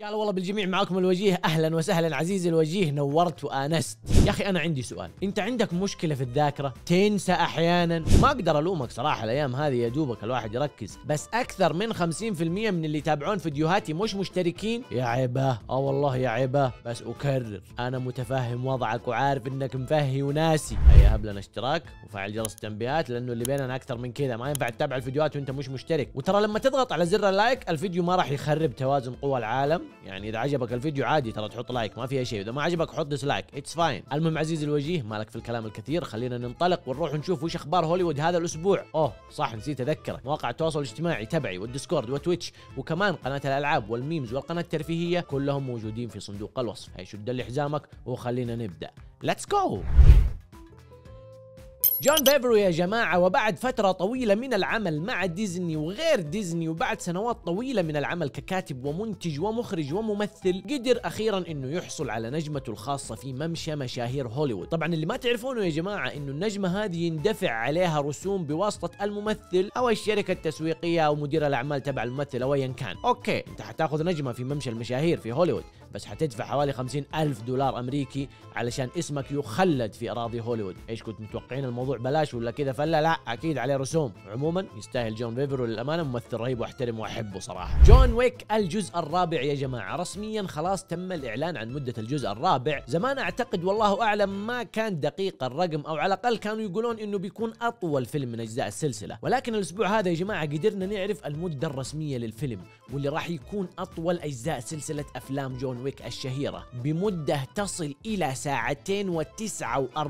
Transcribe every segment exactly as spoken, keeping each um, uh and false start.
يلا والله بالجميع، معاكم الوجيه. اهلا وسهلا عزيزي الوجيه، نورت وانست. يا اخي انا عندي سؤال، انت عندك مشكله في الذاكره؟ تنسى احيانا؟ ما اقدر الومك صراحه، الايام هذه يا دوبك الواحد يركز، بس اكثر من خمسين بالمئة من اللي يتابعون فيديوهاتي مش مشتركين. يا عيبه، اه والله يا عيبه، بس اكرر انا متفهم وضعك وعارف انك مفهي وناسي. هيا هب لنا اشتراك وفعل جرس التنبيهات، لانه اللي بيننا اكثر من كذا ما ينفع تتابع الفيديوهات وانت مش مشترك. وترى لما تضغط على زر اللايك الفيديو ما راح يخرب توازن قوى العالم، يعني اذا عجبك الفيديو عادي ترى تحط لايك ما فيها شيء، واذا ما عجبك حط ديسلايك، اتس فاين. المهم عزيزي الوجيه، مالك في الكلام الكثير، خلينا ننطلق ونروح نشوف وش اخبار هوليوود هذا الاسبوع. اوه صح نسيت اذكره، مواقع التواصل الاجتماعي تبعي والديسكورد وتويتش وكمان قناه الالعاب والميمز والقناه الترفيهيه كلهم موجودين في صندوق الوصف. هي شد اللي حزامك وخلينا نبدا، ليتس جو. جون فافرو يا جماعة، وبعد فترة طويلة من العمل مع ديزني وغير ديزني، وبعد سنوات طويلة من العمل ككاتب ومنتج ومخرج وممثل، قدر أخيرا أنه يحصل على نجمته الخاصة في ممشى مشاهير هوليوود. طبعا اللي ما تعرفونه يا جماعة أنه النجمة هذه يندفع عليها رسوم بواسطة الممثل أو الشركة التسويقية أو مدير الأعمال تبع الممثل أو أيا كان. أوكي أنت حتاخذ نجمة في ممشى المشاهير في هوليوود، بس حتدفع حوالي خمسين ألف دولار أمريكي علشان اسمك يخلد في أراضي هوليوود. إيش كنت متوقعين الموضوع بلاش ولا كذا فلا؟ لا اكيد عليه رسوم. عموما يستاهل جون فيفرو للامانه، ممثل رهيب واحترمه واحبه صراحه. جون ويك الجزء الرابع يا جماعه، رسميا خلاص تم الاعلان عن مده الجزء الرابع. زمان اعتقد والله اعلم ما كان دقيق الرقم، او على الاقل كانوا يقولون انه بيكون اطول فيلم من اجزاء السلسله، ولكن الاسبوع هذا يا جماعه قدرنا نعرف المده الرسميه للفيلم، واللي راح يكون اطول اجزاء سلسله افلام جون ويك الشهيره بمده تصل الى ساعتين و49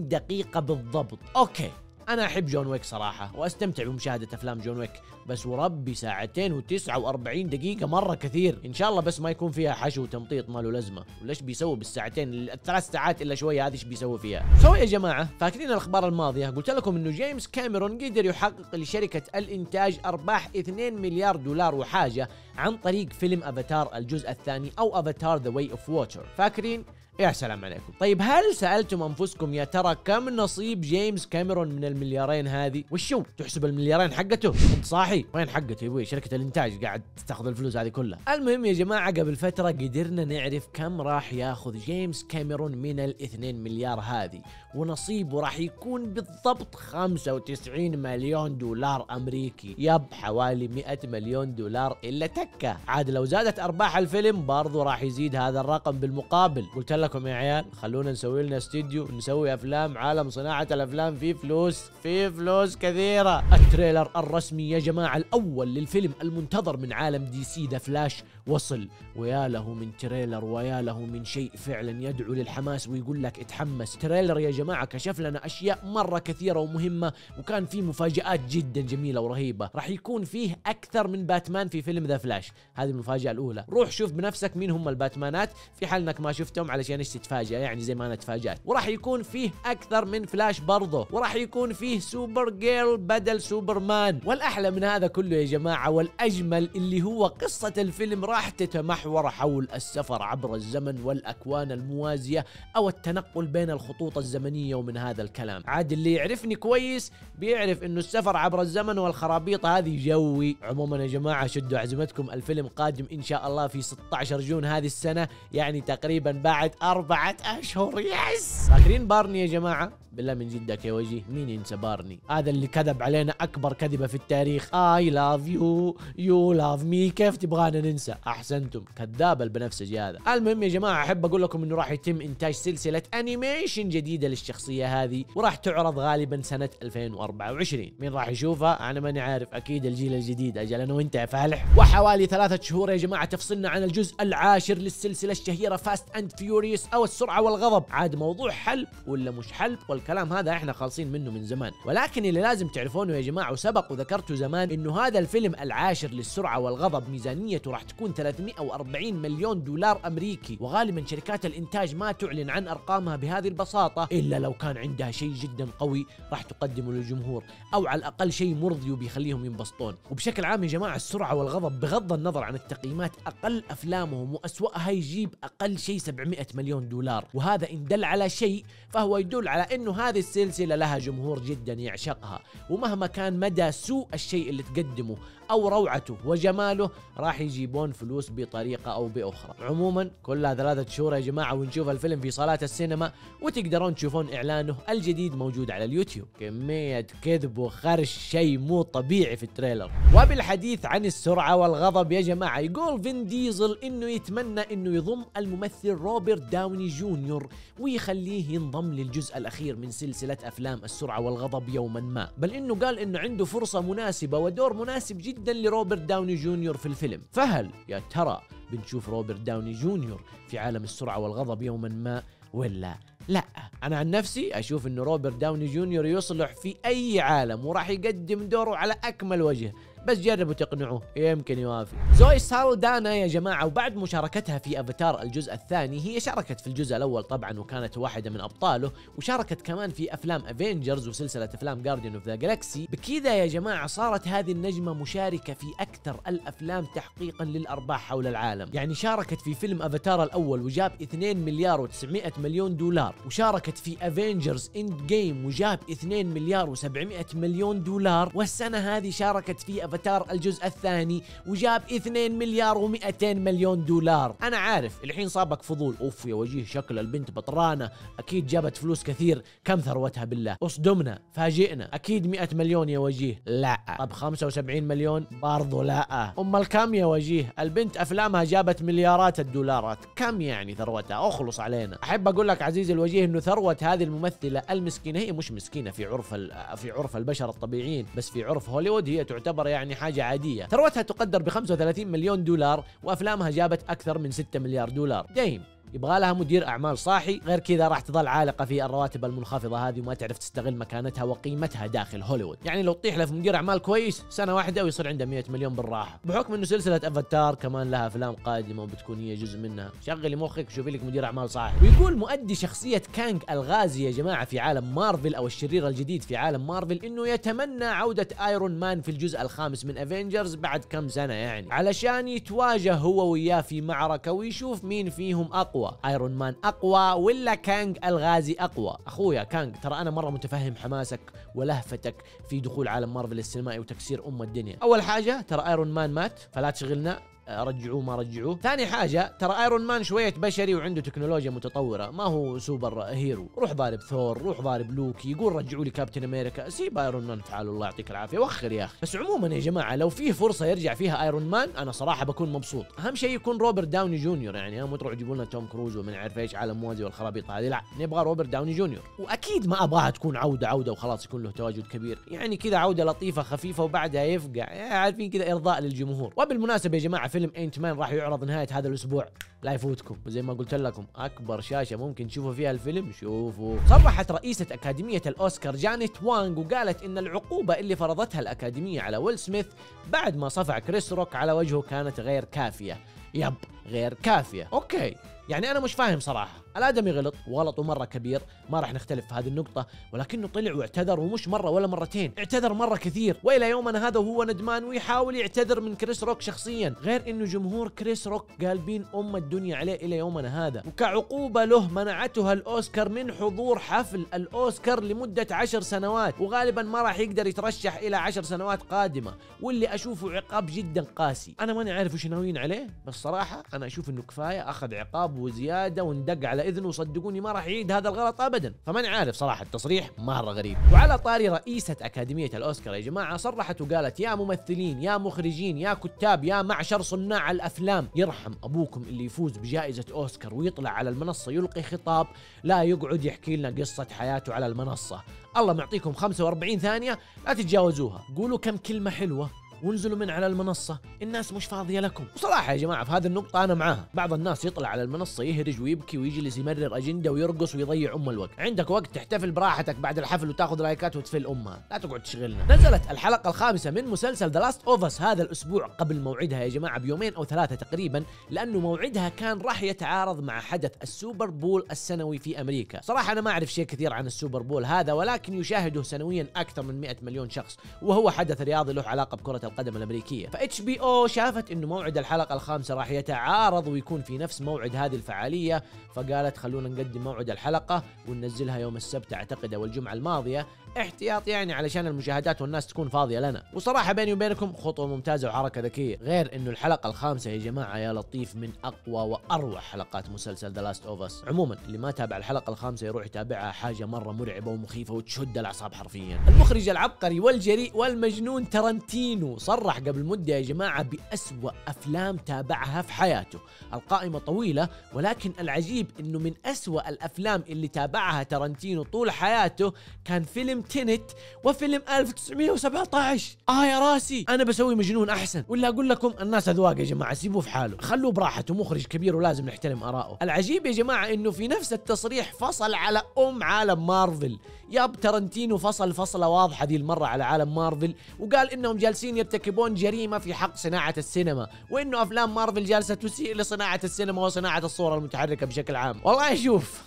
دقيقه بالضبط. اوكي انا احب جون ويك صراحه واستمتع بمشاهده افلام جون ويك، بس وربي ساعتين و49 دقيقه مره كثير. ان شاء الله بس ما يكون فيها حشو وتمطيط ما له لازمه. وليش بيسوي بالساعتين الثلاث ساعات الا شويه هذه ايش بيسوي فيها؟ سو يا جماعه، فاكرين الاخبار الماضيه قلت لكم انه جيمس كاميرون قدر يحقق لشركه الانتاج ارباح مليارين دولار وحاجه عن طريق فيلم افاتار الجزء الثاني او افاتار ذا واي اوف ووتر، فاكرين؟ يا سلام عليكم. طيب هل سألتم أنفسكم يا ترى كم نصيب جيمس كاميرون من المليارين هذه؟ وشو تحسب المليارين حقته؟ انت صاحي؟ وين حقته يا ابوي؟ شركة الانتاج قاعد تاخذ الفلوس هذه كلها. المهم يا جماعة، قبل فترة قدرنا نعرف كم راح ياخذ جيمس كاميرون من الاثنين مليار هذه، ونصيبه راح يكون بالضبط خمسة وتسعين مليون دولار أمريكي، يب حوالي مئة مليون دولار إلا تكة. عاد لو زادت أرباح الفيلم برضو راح يزيد هذا الرقم بالمقابل. قلت لكم يا عيال خلونا نسوي لنا استديو نسوي افلام، عالم صناعه الافلام فيه فلوس، فيه فلوس كثيره. التريلر الرسمي يا جماعه الاول للفيلم المنتظر من عالم دي سي ذا فلاش وصل، ويا له من تريلر ويا له من شيء فعلا يدعو للحماس ويقول لك اتحمس. تريلر يا جماعه كشف لنا اشياء مره كثيره ومهمه، وكان فيه مفاجات جدا جميله ورهيبه. راح يكون فيه اكثر من باتمان في فيلم ذا فلاش، هذه المفاجاه الاولى. روح شوف بنفسك مين هم الباتمانات في حال انك ما شفتهم علشان يعني تتفاجأ يعني زي ما انا تفاجأت. وراح يكون فيه اكثر من فلاش برضه، وراح يكون فيه سوبر جيرل بدل سوبرمان. والاحلى من هذا كله يا جماعه والاجمل اللي هو قصه الفيلم راح تتمحور حول السفر عبر الزمن والاكوان الموازيه او التنقل بين الخطوط الزمنيه ومن هذا الكلام. عاد اللي يعرفني كويس بيعرف انه السفر عبر الزمن والخرابيط هذه جوي. عموما يا جماعه شدوا عزمتكم، الفيلم قادم ان شاء الله في ستة عشر جون هذه السنه، يعني تقريبا بعد أربعة أشهر. يس فاكرين بارني يا جماعة؟ بالله من جدك يا وجيه مين ينسى بارني؟ هذا اللي كذب علينا أكبر كذبة في التاريخ. I love you you love me، كيف تبغانا ننسى؟ أحسنتم، كذاب البنفسجي هذا. المهم يا جماعة أحب أقول لكم إنه راح يتم إنتاج سلسلة أنيميشن جديدة للشخصية هذه، وراح تعرض غالبا سنة ألفين وأربعة وعشرين. مين راح يشوفها؟ أنا ماني عارف، أكيد الجيل الجديد، أجل أنا وأنت يا فالح. وحوالي ثلاثة شهور يا جماعة تفصلنا عن الجزء العاشر للسلسلة الشهيرة Fast and Furious أو السرعة والغضب. عاد موضوع حلب ولا مش حلب والكلام هذا احنا خالصين منه من زمان، ولكن اللي لازم تعرفونه يا جماعة وسبق وذكرته زمان إنه هذا الفيلم العاشر للسرعة والغضب ميزانيته راح تكون ثلاثمئة وأربعين مليون دولار أمريكي، وغالبا شركات الإنتاج ما تعلن عن أرقامها بهذه البساطة إلا لو كان عندها شيء جدا قوي راح تقدمه للجمهور، أو على الأقل شيء مرضي وبيخليهم ينبسطون. وبشكل عام يا جماعة السرعة والغضب بغض النظر عن التقييمات أقل أفلامهم وأسوأها يجيب أقل شيء سبعمئة مليون مليون دولار، وهذا إن دل على شيء فهو يدل على أنه هذه السلسلة لها جمهور جدا يعشقها، ومهما كان مدى سوء الشيء اللي تقدمه او روعته وجماله راح يجيبون فلوس بطريقه او باخرى. عموما كلها ثلاثه شهور يا جماعه ونشوف الفيلم في صالات السينما، وتقدرون تشوفون اعلانه الجديد موجود على اليوتيوب. كميه كذب وخرش شيء مو طبيعي في التريلر. وبالحديث عن السرعه والغضب يا جماعه، يقول فين ديزل انه يتمنى انه يضم الممثل روبرت داوني جونيور ويخليه ينضم للجزء الاخير من سلسله افلام السرعه والغضب يوما ما، بل انه قال انه عنده فرصه مناسبه ودور مناسب جدا لروبرت داوني جونيور في الفيلم. فهل يا ترى بنشوف روبرت داوني جونيور في عالم السرعه والغضب يوما ما ولا لا؟ انا عن نفسي اشوف انه روبرت داوني جونيور يصلح في اي عالم وراح يقدم دوره على اكمل وجه، بس جربوا تقنعوه يمكن يوافق. زوي سالدانا يا جماعه، وبعد مشاركتها في افاتار الجزء الثاني، هي شاركت في الجزء الاول طبعا وكانت واحده من ابطاله، وشاركت كمان في افلام افنجرز وسلسله افلام جارديان اوف ذا جالاكسي. بكذا يا جماعه صارت هذه النجمه مشاركه في اكثر الافلام تحقيقا للارباح حول العالم، يعني شاركت في فيلم افاتار الاول وجاب اثنين مليار وتسعمئة مليون دولار، وشاركت في افنجرز اند جيم وجاب اثنين مليار وسبعمئة مليون دولار، والسنه هذه شاركت في افاتار الجزء الثاني وجاب اثنين مليار ومئتين مليون دولار. انا عارف الحين صابك فضول، اوف يا وجيه شكل البنت بطرانه، اكيد جابت فلوس كثير، كم ثروتها بالله؟ اصدمنا، فاجئنا، اكيد مئة مليون يا وجيه. لا، طب خمسة وسبعين مليون؟ برضو لا. امال كم يا وجيه؟ البنت افلامها جابت مليارات الدولارات، كم يعني ثروتها؟ اخلص علينا. احب اقول لك عزيزي الوجيه انه ثروه هذه الممثله المسكينه، هي مش مسكينه في عرف في عرف البشر الطبيعيين، بس في عرف هوليوود هي تعتبر يعني حاجة عادية. ثروتها تقدر ب خمسة وثلاثين مليون دولار وأفلامها جابت أكثر من ستة مليار دولار. دايم يبغى لها مدير أعمال صاحي، غير كذا راح تظل عالقة في الرواتب المنخفضة هذه وما تعرف تستغل مكانتها وقيمتها داخل هوليوود. يعني لو تطيح له في مدير أعمال كويس سنة واحدة ويصير عنده مئة مليون بالراحة، بحكم إنه سلسلة أفاتار كمان لها أفلام قادمة وبتكون هي جزء منها. شغلي مخك وشوفي لك مدير أعمال صاحي. ويقول مؤدي شخصية كانج الغازي يا جماعة في عالم مارفل أو الشرير الجديد في عالم مارفل إنه يتمنى عودة آيرون مان في الجزء الخامس من أفينجرز بعد كم سنة، يعني علشان يتواجه هو وياه في معركة ويشوف مين فيهم أقوى. ايرون مان اقوى ولا كانج الغازي اقوى؟ اخويا كانج، ترى انا مره متفهم حماسك ولهفتك في دخول عالم مارفل السينمائي وتكسير ام الدنيا. اول حاجه ترى ايرون مان مات، فلا تشغلنا رجعوه ما رجعوه. ثاني حاجة ترى ايرون مان شوية بشري وعنده تكنولوجيا متطورة، ما هو سوبر هيرو. روح ضارب ثور، روح ضارب لوكي، يقول رجعوا لي كابتن امريكا، سيب ايرون مان تعال الله يعطيك العافية وخر يا اخي. بس عموما يا جماعة لو في فرصة يرجع فيها ايرون مان انا صراحة بكون مبسوط، اهم شيء يكون روبرت داوني جونيور، يعني مو تروح تجيبوا لنا توم كروز ومن عارف ايش عالم موازي والخرابيط هذه، لا نبغى روبرت داوني جونيور. واكيد ما ابغاها تكون عودة عودة وخلاص يكون له تواجد كبير، يعني كذا عودة لطيفة خفيفة وبعدها يفقع، عارفين كذا ارضاء للجمهور. وبالمناسبة يا جماعة فيلم أنت مان راح يعرض نهاية هذا الأسبوع، لا يفوتكم، وزي ما قلت لكم أكبر شاشة ممكن تشوفوا فيها الفيلم شوفوا. صرحت رئيسة أكاديمية الأوسكار جانيت وانغ وقالت إن العقوبة اللي فرضتها الأكاديمية على ويل سميث بعد ما صفع كريس روك على وجهه كانت غير كافية. يب، غير كافية، أوكي. يعني أنا مش فاهم صراحة، الآدمي غلط وغلطه مرة كبير، ما راح نختلف في هذه النقطة، ولكنه طلع واعتذر ومش مرة ولا مرتين، اعتذر مرة كثير، وإلى يومنا هذا وهو ندمان ويحاول يعتذر من كريس روك شخصيا، غير إنه جمهور كريس روك قالبين أم الدنيا عليه إلى يومنا هذا، وكعقوبة له منعتها الأوسكار من حضور حفل الأوسكار لمدة عشر سنوات، وغالبا ما راح يقدر يترشح إلى عشر سنوات قادمة، واللي أشوفه عقاب جدا قاسي. أنا ماني عارف وش ناويين عليه، بس صراحة أنا أشوف إنه كفاية أخذ عقاب وزياده وندق على اذنه، وصدقوني ما راح يعيد هذا الغلط ابدا. فماني عارف صراحه، التصريح مره غريب. وعلى طاري رئيسه اكاديميه الاوسكار يا جماعه صرحت وقالت يا ممثلين يا مخرجين يا كتاب يا معشر صناع الافلام، يرحم ابوكم اللي يفوز بجائزه اوسكار ويطلع على المنصه يلقي خطاب لا يقعد يحكي لنا قصه حياته على المنصه. الله معطيكم خمسة وأربعين ثانية لا تتجاوزوها، قولوا كم كلمه حلوه وانزلوا من على المنصة، الناس مش فاضية لكم. وصراحة يا جماعة في هذه النقطة أنا معاها، بعض الناس يطلع على المنصة يهرج ويبكي ويجلس يمرر أجندة ويرقص ويضيع أم الوقت، عندك وقت تحتفل براحتك بعد الحفل وتاخذ لايكات وتفل أمها، لا تقعد تشغلنا. نزلت الحلقة الخامسة من مسلسل The Last of Us هذا الأسبوع قبل موعدها يا جماعة بيومين أو ثلاثة تقريبا، لأنه موعدها كان راح يتعارض مع حدث السوبر بول السنوي في أمريكا. صراحة أنا ما أعرف شيء كثير عن السوبر بول هذا، ولكن يشاهده سنويا أكثر من مئة مليون شخص، وهو حدث رياضي له علاقة بكرة القدم الامريكيه. فاتش بي او شافت انه موعد الحلقه الخامسه راح يتعارض ويكون في نفس موعد هذه الفعاليه، فقالت خلونا نقدم موعد الحلقه وننزلها يوم السبت اعتقد او الجمعه الماضيه، احتياط يعني علشان المشاهدات والناس تكون فاضيه لنا. وصراحه بيني وبينكم خطوه ممتازه وحركه ذكيه، غير انه الحلقه الخامسه يا جماعه يا لطيف من اقوى واروع حلقات مسلسل ذا لاست اوف اس. عموما اللي ما تابع الحلقه الخامسه يروح يتابعها، حاجه مره مرعبه ومخيفه وتشد الاعصاب حرفيا. المخرج العبقري والجريء والمجنون ترنتينو صرح قبل مده يا جماعه بأسوأ افلام تابعها في حياته. القائمه طويله، ولكن العجيب انه من أسوأ الافلام اللي تابعها ترنتينو طول حياته كان فيلم تينت وفيلم ألف وتسعمئة وسبعة عشر. اه يا راسي، انا بسوي مجنون احسن، ولا اقول لكم الناس اذواق يا جماعه، سيبوه في حاله، خلوه براحته، مخرج كبير ولازم نحترم آراءه. العجيب يا جماعه انه في نفس التصريح فصل على ام عالم مارفل. ياب ترنتينو فصل فصله واضحه ذي المره على عالم مارفل، وقال انهم جالسين يرتكبون جريمه في حق صناعه السينما، وانه افلام مارفل جالسه تسيء لصناعه السينما وصناعه الصوره المتحركه بشكل عام. والله شوف،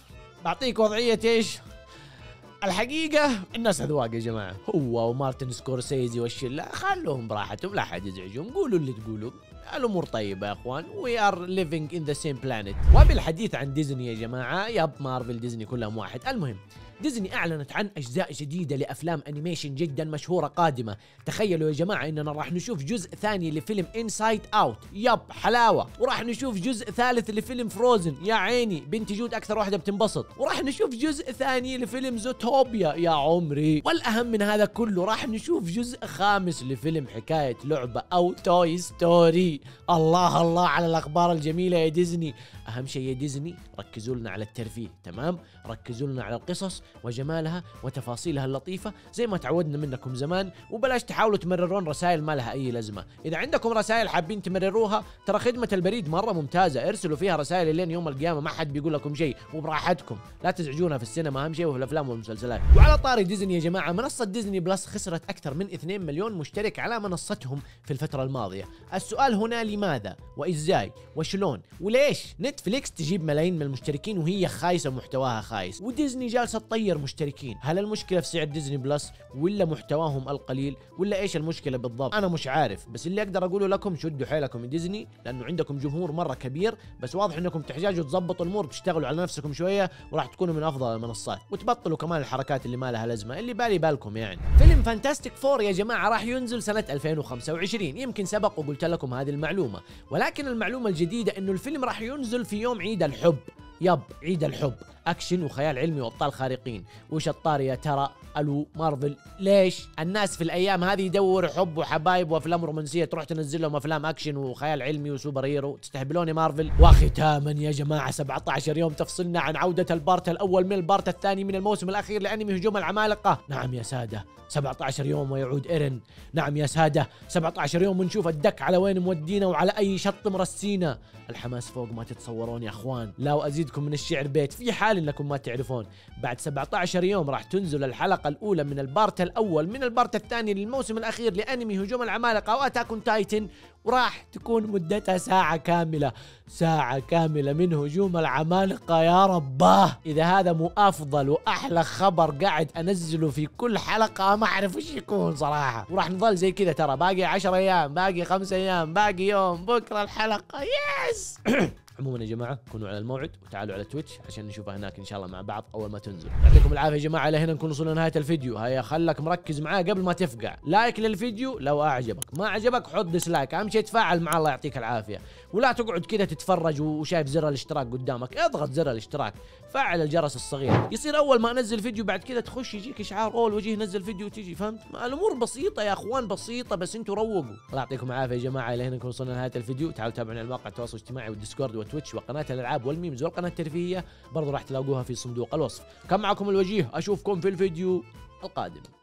بعطيك وضعيه ايش؟ الحقيقة الناس أذواق يا جماعة، هو ومارتن سكورسيزي والشلة خلوهم براحتهم، لا حد يزعجهم، قولوا اللي تقولوا، الأمور طيبة يا إخوان. We are living in the same planet. وبالحديث عن ديزني يا جماعة، ياب مارفل ديزني كلهم واحد. المهم ديزني أعلنت عن أجزاء جديدة لأفلام أنيميشن جدا مشهورة قادمة. تخيلوا يا جماعة إننا راح نشوف جزء ثاني لفيلم إنسايد أوت، يب حلاوة، وراح نشوف جزء ثالث لفيلم فروزن، يا عيني بنت جود أكثر واحدة بتنبسط، وراح نشوف جزء ثاني لفيلم زوتوبيا يا عمري، والأهم من هذا كله راح نشوف جزء خامس لفيلم حكاية لعبة أو توي ستوري. الله الله على الأخبار الجميلة يا ديزني. أهم شيء يا ديزني ركزوا لنا على الترفيه، تمام؟ ركزوا لنا على القصص وجمالها وتفاصيلها اللطيفة زي ما تعودنا منكم زمان، وبلاش تحاولوا تمررون رسائل ما لها أي لازمة. إذا عندكم رسائل حابين تمرروها، ترى خدمة البريد مرة ممتازة، ارسلوا فيها رسائل لين يوم القيامة، ما حد بيقول لكم شيء، وبراحتكم، لا تزعجونا في السينما أهم شيء وفي الأفلام والمسلسلات. وعلى طاري ديزني يا جماعة، منصة ديزني بلس خسرت أكثر من مليونين مشترك على منصتهم في الفترة الماضية. السؤال هنا لماذا؟ وإزاي؟ وشلون؟ وليش؟ نتفليكس تجيب ملايين من المشتركين وهي خايسة ومحتواها خايس، وديزني جالسة تطير مشتركين. هل المشكلة في سعر ديزني بلس، ولا محتواهم القليل، ولا ايش المشكلة بالضبط؟ انا مش عارف، بس اللي اقدر اقوله لكم شدوا حيلكم ديزني، لانه عندكم جمهور مرة كبير، بس واضح انكم تحتاجوا تظبطوا الامور، تشتغلوا على نفسكم شوية وراح تكونوا من افضل المنصات، وتبطلوا كمان الحركات اللي ما لها لازمة، اللي بالي بالكم يعني. فيلم فانتاستيك فور يا جماعة راح ينزل سنة ألفين وخمسة وعشرين، يمكن سبق وقلت لكم هذه المعلومة، ولكن المعلومة الجديدة انه الفيلم راح ينزل في يوم عيد الحب. يب عيد الحب، اكشن وخيال علمي وابطال خارقين، وشطار يا ترى. الو مارفل، ليش الناس في الايام هذه يدوروا حب وحبايب وافلام رومانسيه، تروح تنزل لهم افلام اكشن وخيال علمي وسوبر هيرو؟ تستهبلوني مارفل. وختاما يا جماعه سبعة عشر يوم تفصلنا عن عوده البارت الاول من البارت الثاني من الموسم الاخير لانمي هجوم العمالقه. نعم يا ساده، سبعة عشر يوم ويعود ايرن. نعم يا ساده، سبعة عشر يوم ونشوف الدك على وين مودينا وعلى اي شط مرسينا. الحماس فوق ما تتصورون يا اخوان، لا وازيدكم من الشعر بيت في حال انكم ما تعرفون. بعد سبعة عشر يوم راح تنزل الحلقه الاولى من البارت الاول من البارت الثاني للموسم الاخير لانمي هجوم العمالقه واتاك اون تايتن، وراح تكون مدتها ساعه كامله، ساعه كامله من هجوم العمالقه يا رباه. اذا هذا مو افضل واحلى خبر قاعد انزله في كل حلقه، ما اعرف ايش يكون صراحه. وراح نظل زي كذا ترى، باقي عشرة ايام، باقي خمسة ايام، باقي يوم، بكره الحلقه. يس عموما يا جماعه كونوا على الموعد وتعالوا على تويتش عشان نشوفها هناك ان شاء الله مع بعض اول ما تنزل. يعطيكم العافيه يا جماعه، لهنا نكون وصلنا لنهايه الفيديو. هيا خلك مركز معاه قبل ما تفقع، لايك للفيديو لو اعجبك، ما عجبك حط ديسلايك، اهم شيء تفاعل معاه. الله يعطيك العافيه، ولا تقعد كذا تتفرج وشايف زر الاشتراك قدامك، اضغط زر الاشتراك، فعل الجرس الصغير، يصير اول ما انزل فيديو بعد كذا تخش يجيك اشعار اول وجيه نزل فيديو وتجي، فهمت؟ الامور بسيطه يا اخوان، بسيطه، بس انتم روقوا. الله يعطيكم العافيه يا جماعه، لهنا نكون وصلنا لنهايه الفيديو. تعالوا تابعونا على مواقع التواصل الاجتماعي والديسكورد تويتش وقناة الألعاب والميمز والقناة الترفيهية، برضو راح تلاقوها في صندوق الوصف. كان معكم الوجيه، أشوفكم في الفيديو القادم.